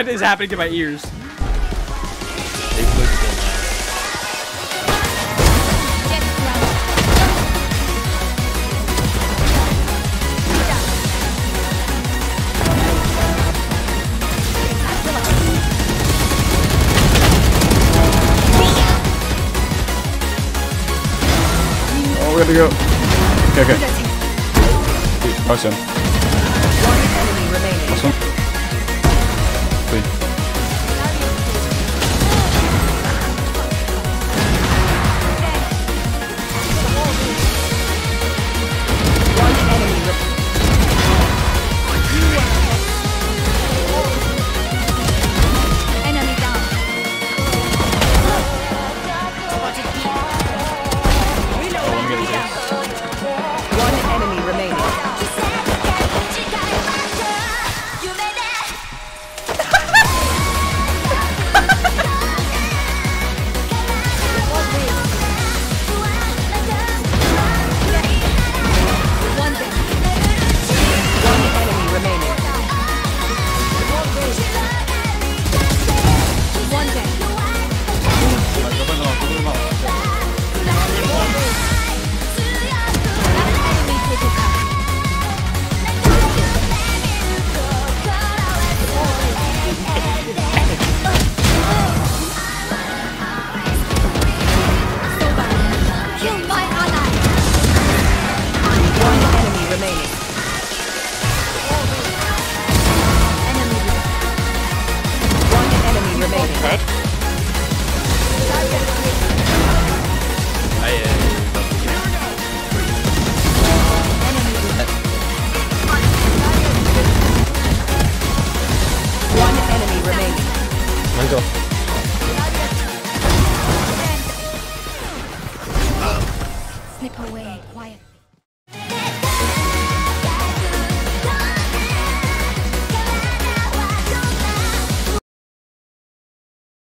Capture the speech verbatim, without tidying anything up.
What is happening to my ears? Oh, we gotta go. Okay, okay. Awesome. Awesome. Sweet. Slip away, quiet.